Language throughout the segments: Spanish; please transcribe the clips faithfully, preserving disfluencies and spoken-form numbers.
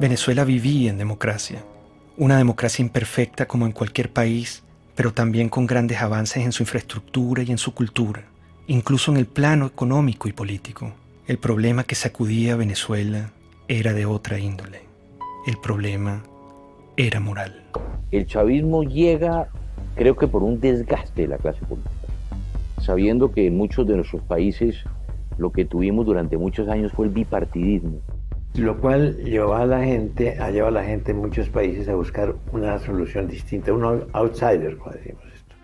Venezuela vivía en democracia, una democracia imperfecta como en cualquier país, pero también con grandes avances en su infraestructura y en su cultura, incluso en el plano económico y político. El problema que sacudía a Venezuela era de otra índole. El problema era moral. El chavismo llega, creo que por un desgaste de la clase política, sabiendo que en muchos de nuestros países lo que tuvimos durante muchos años fue el bipartidismo. Lo cual llevó a la gente, ha llevado a la gente en muchos países a buscar una solución distinta, un outsider, como decimos esto.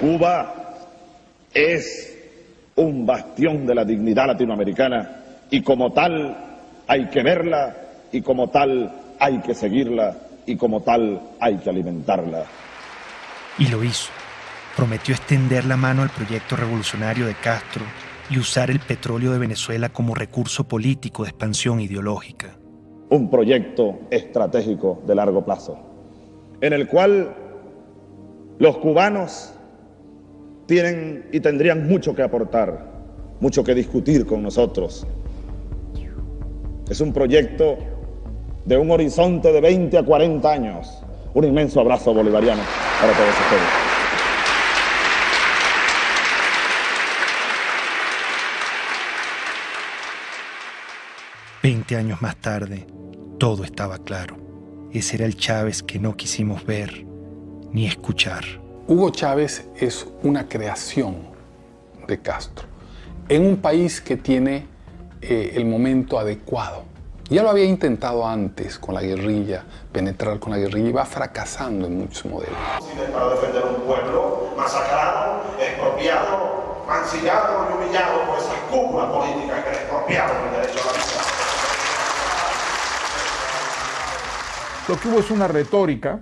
Cuba es un bastión de la dignidad latinoamericana y como tal hay que verla y como tal hay que seguirla y como tal hay que alimentarla. Y lo hizo. Prometió extender la mano al proyecto revolucionario de Castro y usar el petróleo de Venezuela como recurso político de expansión ideológica. Un proyecto estratégico de largo plazo, en el cual los cubanos tienen y tendrían mucho que aportar, mucho que discutir con nosotros. Es un proyecto de un horizonte de veinte a cuarenta años. Un inmenso abrazo bolivariano para todos ustedes. Veinte años más tarde, todo estaba claro. Ese era el Chávez que no quisimos ver ni escuchar. Hugo Chávez es una creación de Castro, en un país que tiene eh, el momento adecuado. Ya lo había intentado antes con la guerrilla, penetrar con la guerrilla, y va fracasando en muchos modelos. Para defender un pueblo masacrado, expropiado, mancillado y humillado por esa Cuba política que le expropiaron el derecho a la vida. Lo que hubo es una retórica,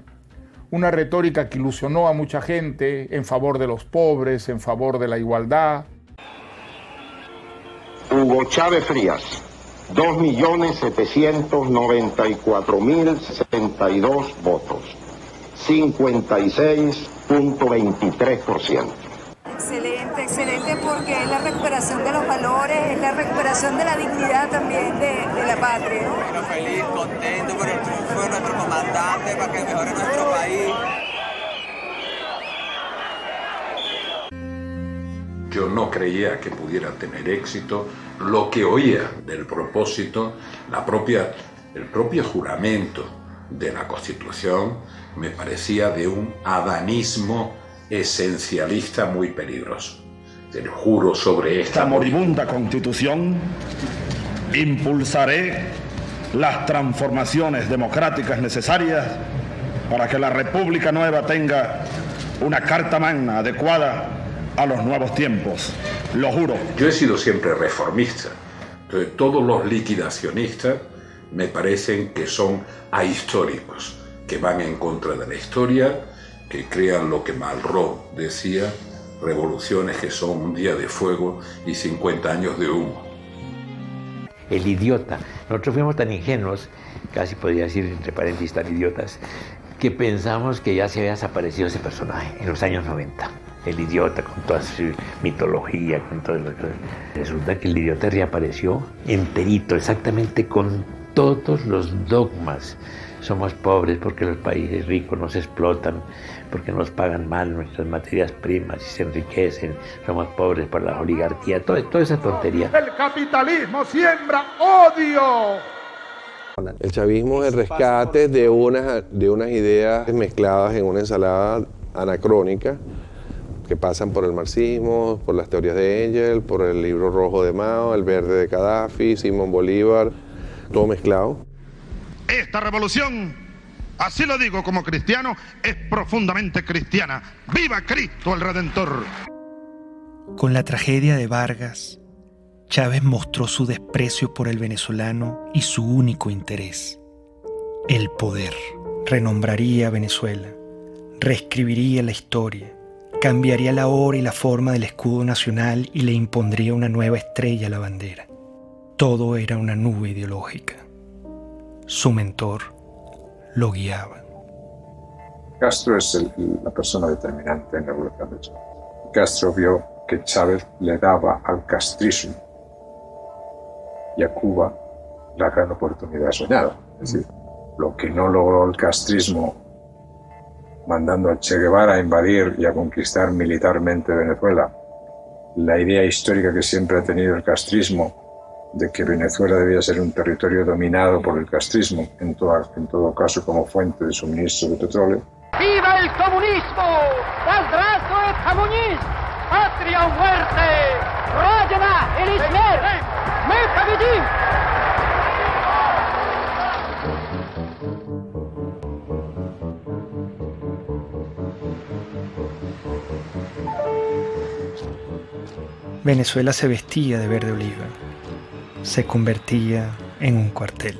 una retórica que ilusionó a mucha gente en favor de los pobres, en favor de la igualdad. Hugo Chávez Frías, dos millones setecientos noventa y cuatro mil sesenta y dos votos, cincuenta y seis punto veintitrés por ciento. Excelente, excelente, porque es la recuperación de los valores, es la recuperación de la dignidad también de, de la patria. Bueno, feliz, contento por el triunfo de nuestro comandante para que mejore nuestro país. Yo no creía que pudiera tener éxito lo que oía del propósito, la propia, el propio juramento de la Constitución me parecía de un adanismo esencialista muy peligroso. Te lo juro sobre esta, esta moribunda Constitución, impulsaré las transformaciones democráticas necesarias para que la República Nueva tenga una carta magna adecuada a los nuevos tiempos. Lo juro. Yo he sido siempre reformista. Entonces, todos los liquidacionistas me parecen que son ahistóricos, que van en contra de la historia, que crean lo que Malraux decía, revoluciones que son un día de fuego y cincuenta años de humo. El idiota. Nosotros fuimos tan ingenuos, casi podría decir entre paréntesis tan idiotas, que pensamos que ya se había desaparecido ese personaje en los años noventa. El idiota con toda su mitología, con todas las cosas. Resulta que el idiota reapareció enterito, exactamente con todos los dogmas. Somos pobres porque los países ricos nos explotan, porque nos pagan mal nuestras materias primas y se enriquecen. Somos pobres por la oligarquía, todo, toda esa tontería. El capitalismo siembra odio. El chavismo es el rescate de unas, de unas ideas mezcladas en una ensalada anacrónica que pasan por el marxismo, por las teorías de Engels, por el libro rojo de Mao, el verde de Gaddafi, Simón Bolívar, todo mezclado. Esta revolución, así lo digo como cristiano, es profundamente cristiana. ¡Viva Cristo el Redentor! Con la tragedia de Vargas, Chávez mostró su desprecio por el venezolano y su único interés, el poder. Renombraría a Venezuela, reescribiría la historia, cambiaría la hora y la forma del escudo nacional y le impondría una nueva estrella a la bandera. Todo era una nube ideológica. Su mentor lo guiaba. Castro es el, la persona determinante en la revolución de Chávez. Castro vio que Chávez le daba al castrismo y a Cuba la gran oportunidad soñada. Es decir, lo que no logró el castrismo mandando a Che Guevara a invadir y a conquistar militarmente Venezuela, la idea histórica que siempre ha tenido el castrismo de que Venezuela debía ser un territorio dominado por el castrismo, en, toda, en todo caso como fuente de suministro de petróleo. ¡Viva el comunismo! ¡Abrazo al comunismo! ¡Patria o muerte! ¡Róyala el Ismer! ¡Mercabellín! Venezuela se vestía de verde oliva, se convertía en un cuartel.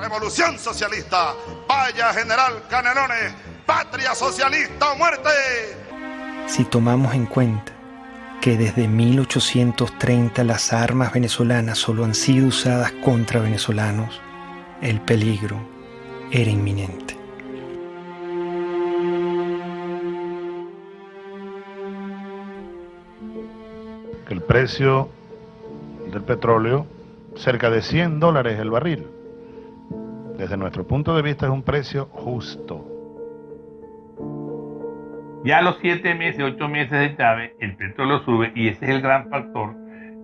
Revolución socialista, vaya general Canelones, patria socialista o muerte. Si tomamos en cuenta que desde mil ochocientos treinta las armas venezolanas solo han sido usadas contra venezolanos, el peligro era inminente. El precio del petróleo, cerca de cien dólares el barril. Desde nuestro punto de vista es un precio justo. Ya a los siete meses, ocho meses de Chávez, el petróleo sube y ese es el gran factor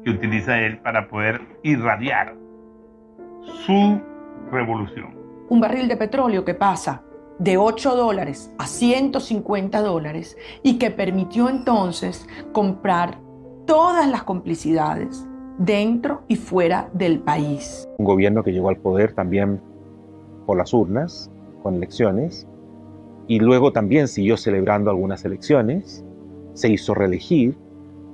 que utiliza él para poder irradiar su revolución. Un barril de petróleo que pasa de ocho dólares a ciento cincuenta dólares y que permitió entonces comprar todas las complicidades dentro y fuera del país. Un gobierno que llegó al poder también por las urnas, con elecciones, y luego también siguió celebrando algunas elecciones, se hizo reelegir,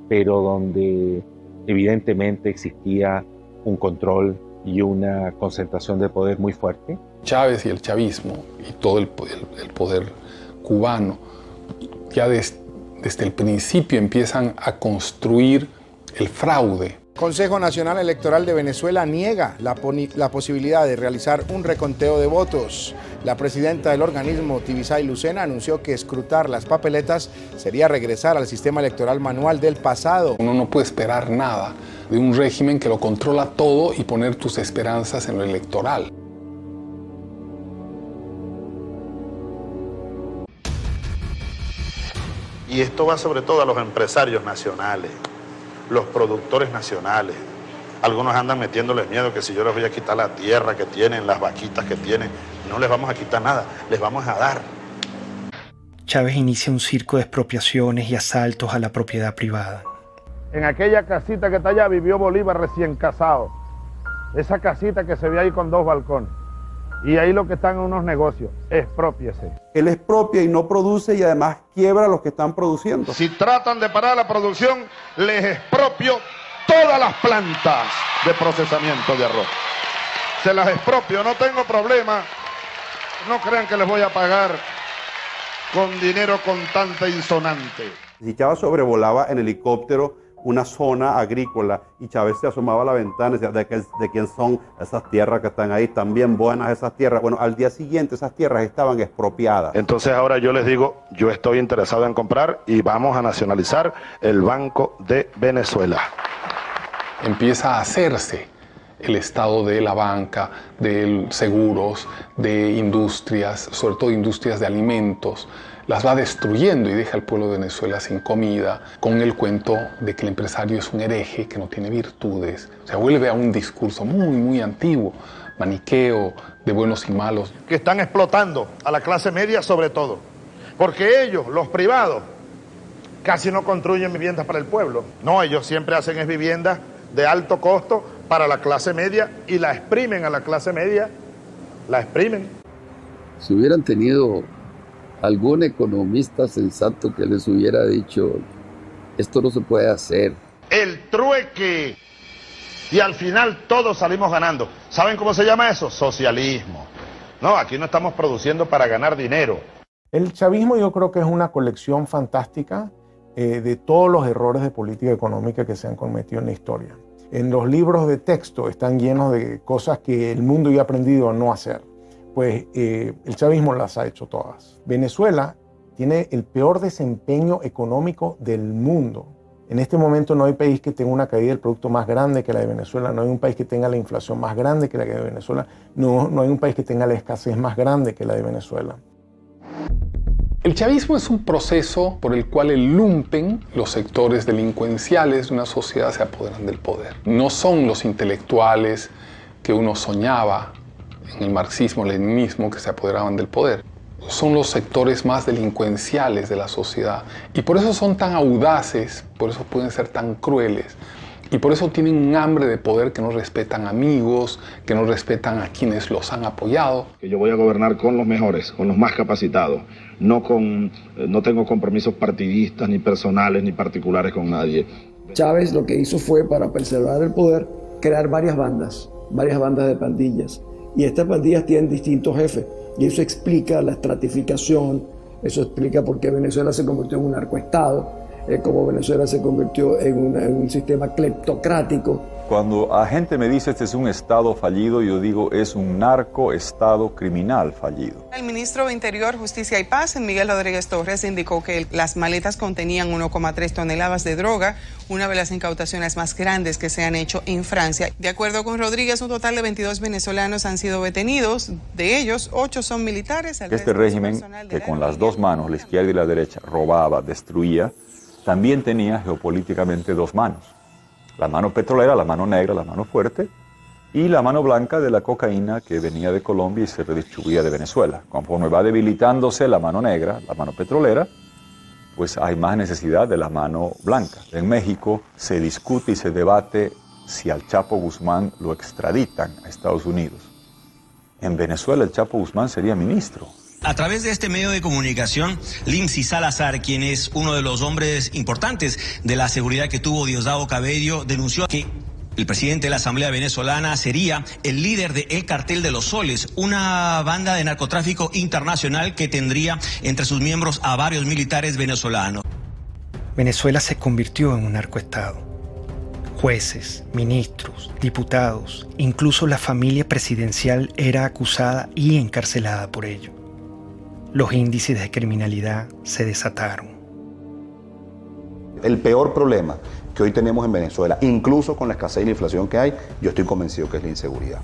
pero donde evidentemente existía un control y una concentración de poder muy fuerte. Chávez y el chavismo y todo el, el, el poder cubano ya desde Desde el principio empiezan a construir el fraude. El Consejo Nacional Electoral de Venezuela niega la, la posibilidad de realizar un reconteo de votos. La presidenta del organismo, Tibisay Lucena, anunció que escrutar las papeletas sería regresar al sistema electoral manual del pasado. Uno no puede esperar nada de un régimen que lo controla todo y poner tus esperanzas en lo electoral. Y esto va sobre todo a los empresarios nacionales, los productores nacionales. Algunos andan metiéndoles miedo que si yo les voy a quitar la tierra que tienen, las vaquitas que tienen, no les vamos a quitar nada, les vamos a dar. Chávez inicia un circo de expropiaciones y asaltos a la propiedad privada. En aquella casita que está allá vivió Bolívar recién casado. Esa casita que se ve ahí con dos balcones. Y ahí lo que están unos negocios, expropiese. Él expropia y no produce y además quiebra a los que están produciendo. Si tratan de parar la producción, les expropio todas las plantas de procesamiento de arroz. Se las expropio, no tengo problema. No crean que les voy a pagar con dinero contante y sonante. Si Chávez sobrevolaba en helicóptero una zona agrícola y Chávez se asomaba a la ventana y decía, ¿de, qué, de quién son esas tierras que están ahí? Están bien buenas esas tierras. Bueno, al día siguiente esas tierras estaban expropiadas. Entonces ahora yo les digo, yo estoy interesado en comprar y vamos a nacionalizar el Banco de Venezuela. Empieza a hacerse el estado de la banca, de seguros, de industrias, sobre todo industrias de alimentos. Las va destruyendo y deja al pueblo de Venezuela sin comida, con el cuento de que el empresario es un hereje que no tiene virtudes. O sea, vuelve a un discurso muy, muy antiguo, maniqueo de buenos y malos. Que están explotando a la clase media sobre todo, porque ellos, los privados, casi no construyen viviendas para el pueblo. No, ellos siempre hacen es viviendas de alto costo para la clase media y la exprimen a la clase media, la exprimen. Si hubieran tenido algún economista sensato que les hubiera dicho, esto no se puede hacer. El trueque. Y al final todos salimos ganando. ¿Saben cómo se llama eso? Socialismo. No, aquí no estamos produciendo para ganar dinero. El chavismo yo creo que es una colección fantástica eh, de todos los errores de política económica que se han cometido en la historia. En los libros de texto están llenos de cosas que el mundo ya ha aprendido a no hacer. Pues eh, el chavismo las ha hecho todas. Venezuela tiene el peor desempeño económico del mundo En este momento no hay país que tenga una caída del producto más grande que la de Venezuela, no hay un país que tenga la inflación más grande que la de Venezuela, no, no hay un país que tenga la escasez más grande que la de Venezuela. El chavismo es un proceso por el cual el lumpen, los sectores delincuenciales de una sociedad, se apoderan del poder. No son los intelectuales que uno soñaba en el marxismo, leninismo, que se apoderaban del poder. Son los sectores más delincuenciales de la sociedad. Y por eso son tan audaces, por eso pueden ser tan crueles. Y por eso tienen un hambre de poder que no respetan amigos, que no respetan a quienes los han apoyado. Yo voy a gobernar con los mejores, con los más capacitados. No, con, no tengo compromisos partidistas, ni personales, ni particulares con nadie. Chávez lo que hizo fue, para preservar el poder, crear varias bandas, varias bandas de pandillas. Y estas pandillas tienen distintos jefes. Y eso explica la estratificación, eso explica por qué Venezuela se convirtió en un narcoestado, eh, cómo Venezuela se convirtió en, una, en un sistema cleptocrático. Cuando a gente me dice este es un estado fallido, yo digo es un narcoestado criminal fallido. El ministro de Interior, Justicia y Paz, Miguel Rodríguez Torres, indicó que las maletas contenían uno coma tres toneladas de droga, una de las incautaciones más grandes que se han hecho en Francia. De acuerdo con Rodríguez, un total de veintidós venezolanos han sido detenidos, de ellos ocho son militares. Este régimen, que con las dos manos, la izquierda y la derecha, robaba, destruía, también tenía geopolíticamente dos manos. La mano petrolera, la mano negra, la mano fuerte, y la mano blanca de la cocaína que venía de Colombia y se redistribuía de Venezuela. Conforme va debilitándose la mano negra, la mano petrolera, pues hay más necesidad de la mano blanca. En México se discute y se debate si al Chapo Guzmán lo extraditan a Estados Unidos. En Venezuela el Chapo Guzmán sería ministro. A través de este medio de comunicación, Limsi Salazar, quien es uno de los hombres importantes de la seguridad que tuvo Diosdado Cabello, denunció que el presidente de la Asamblea Venezolana sería el líder de El Cartel de los Soles, una banda de narcotráfico internacional que tendría entre sus miembros a varios militares venezolanos. Venezuela se convirtió en un narcoestado. Jueces, ministros, diputados, incluso la familia presidencial era acusada y encarcelada por ello. Los índices de criminalidad se desataron. El peor problema que hoy tenemos en Venezuela, incluso con la escasez y la inflación que hay, yo estoy convencido que es la inseguridad.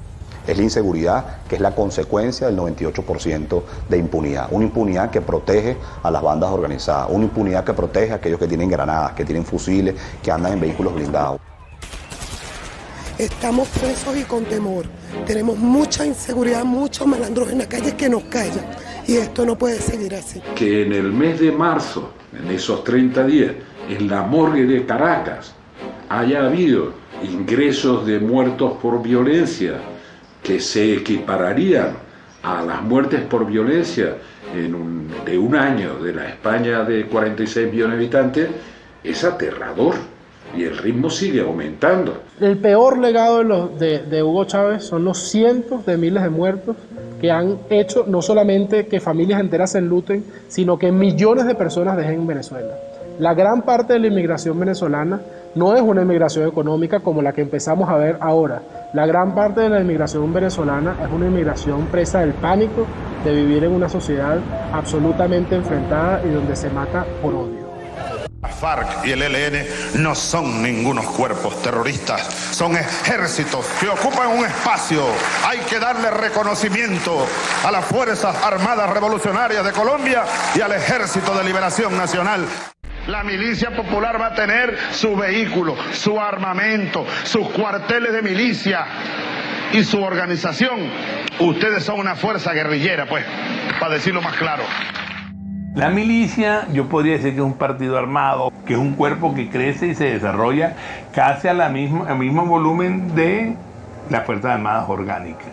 Es la inseguridad que es la consecuencia del noventa y ocho por ciento de impunidad. Una impunidad que protege a las bandas organizadas, una impunidad que protege a aquellos que tienen granadas, que tienen fusiles, que andan en vehículos blindados. Estamos presos y con temor. Tenemos mucha inseguridad, muchos malandros en la calle que nos callan. Y esto no puede seguir así. Que en el mes de marzo, en esos treinta días, en la morgue de Caracas, haya habido ingresos de muertos por violencia que se equipararían a las muertes por violencia en un, de un año de la España de cuarenta y seis millones de habitantes, es aterrador. Y el ritmo sigue aumentando. El peor legado de, los, de, de Hugo Chávez son los cientos de miles de muertos que han hecho no solamente que familias enteras se enluten, sino que millones de personas dejen Venezuela. La gran parte de la inmigración venezolana no es una inmigración económica como la que empezamos a ver ahora. La gran parte de la inmigración venezolana es una inmigración presa del pánico de vivir en una sociedad absolutamente enfrentada y donde se mata por odio. La FARC y el E L N no son ningunos cuerpos terroristas, son ejércitos que ocupan un espacio. Hay que darle reconocimiento a las Fuerzas Armadas Revolucionarias de Colombia y al Ejército de Liberación Nacional. La milicia popular va a tener su vehículo, su armamento, sus cuarteles de milicia y su organización. Ustedes son una fuerza guerrillera, pues, para decirlo más claro. La milicia, yo podría decir que es un partido armado, que es un cuerpo que crece y se desarrolla casi a la misma, al mismo volumen de las Fuerzas Armadas orgánicas.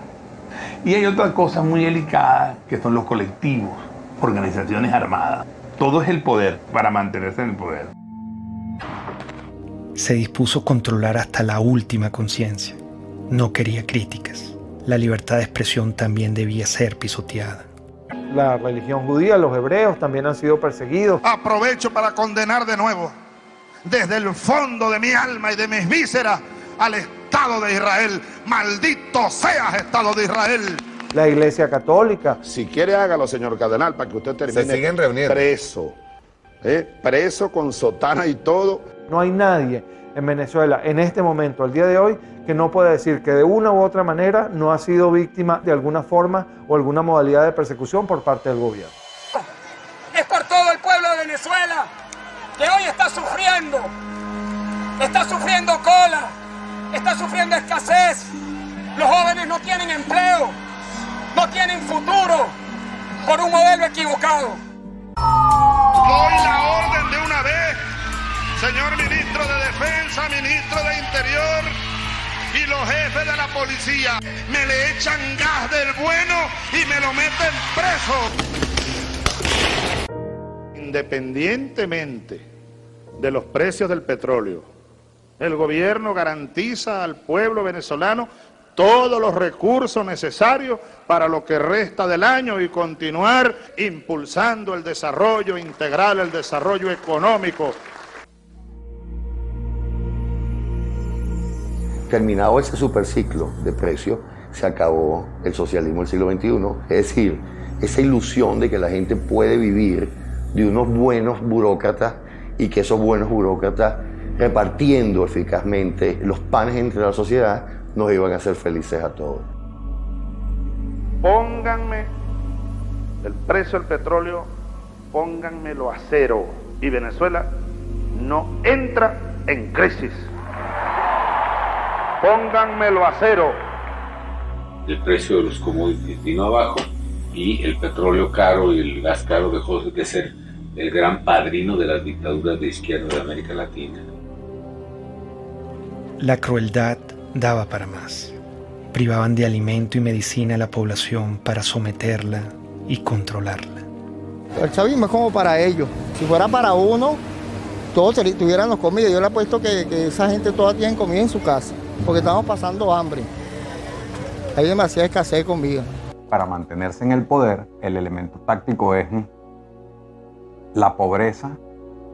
Y hay otra cosa muy delicada, que son los colectivos, organizaciones armadas. Todo es el poder, para mantenerse en el poder. Se dispuso controlar hasta la última conciencia. No quería críticas. La libertad de expresión también debía ser pisoteada. La religión judía, los hebreos también han sido perseguidos. Aprovecho para condenar de nuevo, desde el fondo de mi alma y de mis vísceras, al Estado de Israel. ¡Maldito seas, Estado de Israel! La Iglesia Católica. Si quiere, hágalo, señor cardenal, para que usted termine. Se siguen reuniendo. Preso, ¿eh? preso con sotana y todo. No hay nadie en Venezuela en este momento, al día de hoy, que no pueda decir que de una u otra manera no ha sido víctima de alguna forma o alguna modalidad de persecución por parte del gobierno. Es por todo el pueblo de Venezuela que hoy está sufriendo, está sufriendo cola, está sufriendo escasez, los jóvenes no tienen empleo, no tienen futuro por un modelo equivocado. Doy la orden de una vez, señor ministro de Defensa, ministro de Interior y los jefes de la policía, me le echan gas del bueno y me lo meten preso. Independientemente de los precios del petróleo, el gobierno garantiza al pueblo venezolano todos los recursos necesarios para lo que resta del año y continuar impulsando el desarrollo integral, el desarrollo económico. Terminado ese superciclo de precios, se acabó el socialismo del siglo veintiuno. Es decir, esa ilusión de que la gente puede vivir de unos buenos burócratas y que esos buenos burócratas, repartiendo eficazmente los panes entre la sociedad, nos iban a hacer felices a todos. Pónganme el precio del petróleo, pónganmelo a cero y Venezuela no entra en crisis. Pónganmelo a cero. El precio de los commodities vino abajo y el petróleo caro y el gas caro dejó de ser el gran padrino de las dictaduras de izquierda de América Latina. La crueldad daba para más. Privaban de alimento y medicina a la población para someterla y controlarla. El chavismo es como para ellos. Si fuera para uno, todos tuviéramos comida. Yo le apuesto que, que esa gente toda tiene comida en su casa, porque estamos pasando hambre. Hay demasiada escasez de comida. Para mantenerse en el poder, el elemento táctico es la pobreza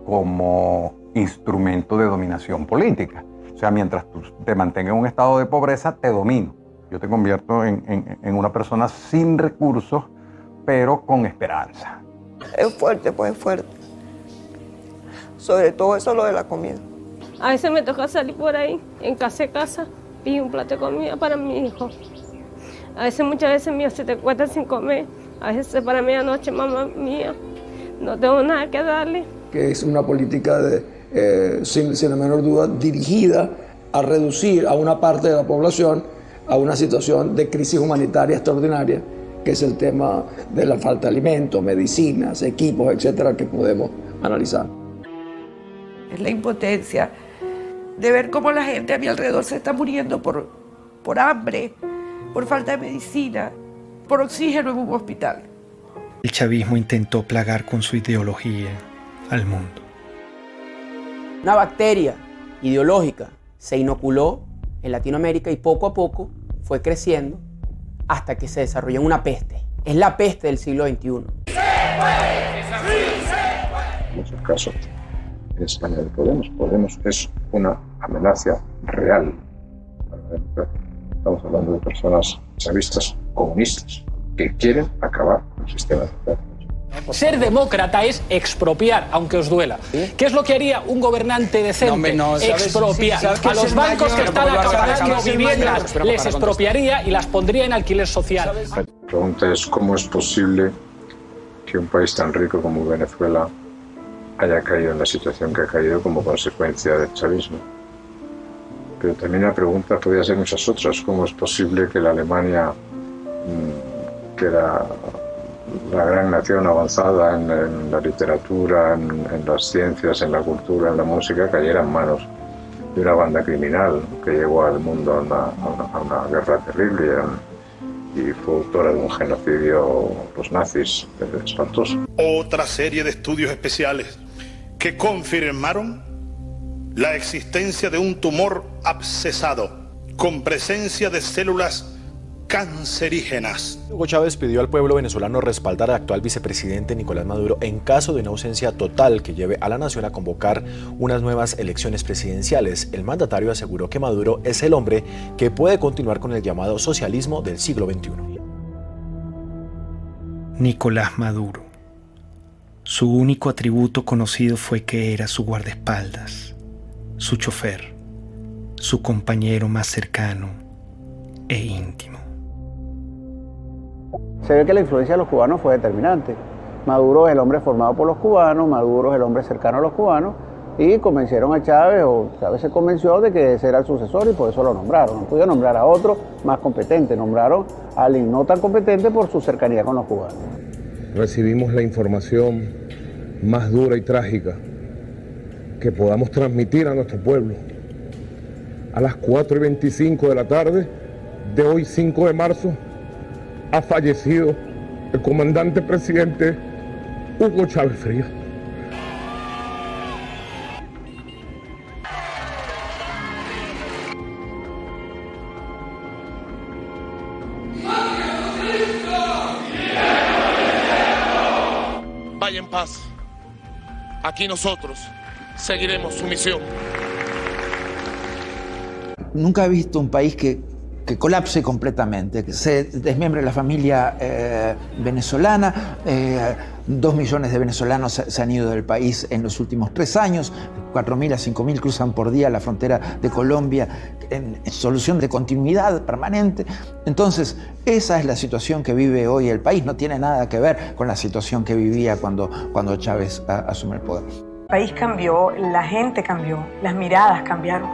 como instrumento de dominación política. O sea, mientras tú te mantengas en un estado de pobreza, te domino. Yo te convierto en, en, en una persona sin recursos, pero con esperanza. Es fuerte, pues es fuerte. Sobre todo eso, lo de la comida. A veces me toca salir por ahí, en casa de casa, y un plato de comida para mi hijo. A veces, muchas veces, mío, se te cuesta sin comer. A veces, para medianoche, mamá mía, no tengo nada que darle. Que es una política de, eh, sin, sin la menor duda, dirigida a reducir a una parte de la población a una situación de crisis humanitaria extraordinaria, que es el tema de la falta de alimentos, medicinas, equipos, etcétera, que podemos analizar. Es la impotencia de ver cómo la gente a mi alrededor se está muriendo por, por hambre, por falta de medicina, por oxígeno en un hospital. El chavismo intentó plagar con su ideología al mundo. Una bacteria ideológica se inoculó en Latinoamérica y poco a poco fue creciendo hasta que se desarrolló en una peste. Es la peste del siglo veintiuno. ¡Se puede! ¡Sí, se puede! Muchos casos. En España de Podemos. Podemos es una amenaza real para la democracia. Estamos hablando de personas chavistas, comunistas, que quieren acabar con el sistema democrático. Ser demócrata es expropiar, aunque os duela. ¿Sí? ¿Qué es lo que haría un gobernante decente? No, me, no, expropiar. Sí, a los bancos mayor, que están acaparando viviendas les expropiaría y las pondría en alquiler social. La pregunta es cómo es posible que un país tan rico como Venezuela haya caído en la situación que ha caído como consecuencia del chavismo. Pero también la pregunta podría ser muchas otras. ¿Cómo es posible que la Alemania, que era la gran nación avanzada en, en la literatura, en, en las ciencias, en la cultura, en la música, cayera en manos de una banda criminal que llevó al mundo a una, a una, a una guerra terrible y fue autora de un genocidio, los nazis, espantoso? Otra serie de estudios especiales que confirmaron la existencia de un tumor abscesado con presencia de células cancerígenas. Hugo Chávez pidió al pueblo venezolano respaldar al actual vicepresidente Nicolás Maduro en caso de una ausencia total que lleve a la nación a convocar unas nuevas elecciones presidenciales. El mandatario aseguró que Maduro es el hombre que puede continuar con el llamado socialismo del siglo veintiuno. Nicolás Maduro. Su único atributo conocido fue que era su guardaespaldas, su chofer, su compañero más cercano e íntimo. Se ve que la influencia de los cubanos fue determinante. Maduro es el hombre formado por los cubanos, Maduro es el hombre cercano a los cubanos, y convencieron a Chávez, o Chávez se convenció de que ese era el sucesor y por eso lo nombraron. No pudieron nombrar a otro más competente, nombraron a alguien no tan competente por su cercanía con los cubanos. Recibimos la información más dura y trágica que podamos transmitir a nuestro pueblo. A las cuatro y veinticinco de la tarde de hoy, cinco de marzo, ha fallecido el comandante presidente Hugo Chávez Frías. Vaya en paz. Aquí nosotros seguiremos su misión. Nunca he visto un país que, que colapse completamente, que se desmiembre la familia eh, venezolana. Eh, dos millones de venezolanos se, se han ido del país en los últimos tres años. Cuatro mil a cinco mil cruzan por día la frontera de Colombia en, en solución de continuidad permanente. Entonces, esa es la situación que vive hoy el país. No tiene nada que ver con la situación que vivía cuando, cuando Chávez a, asume el poder. El país cambió, la gente cambió, las miradas cambiaron.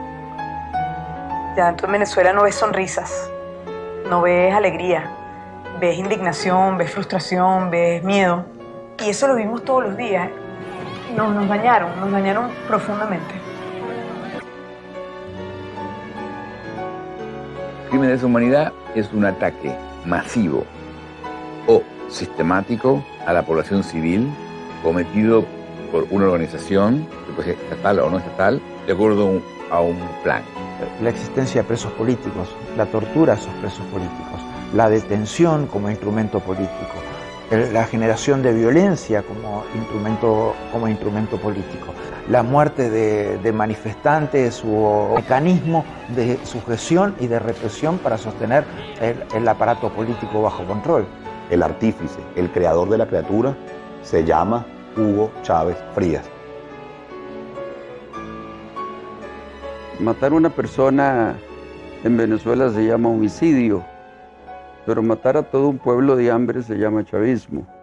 Ya, tú en Venezuela no ves sonrisas, no ves alegría, ves indignación, ves frustración, ves miedo. Y eso lo vimos todos los días. Nos, nos dañaron, nos dañaron profundamente. El crimen de lesa humanidad es un ataque masivo o sistemático a la población civil cometido por una organización, que puede ser estatal o no estatal, de acuerdo a un plan. La existencia de presos políticos, la tortura a esos presos políticos, la detención como instrumento político, la generación de violencia como instrumento, como instrumento político, la muerte de, de manifestantes o mecanismo de sujeción y de represión para sostener el, el aparato político bajo control. El artífice, el creador de la criatura, se llama Hugo Chávez Frías. Matar a una persona en Venezuela se llama homicidio, pero matar a todo un pueblo de hambre se llama chavismo.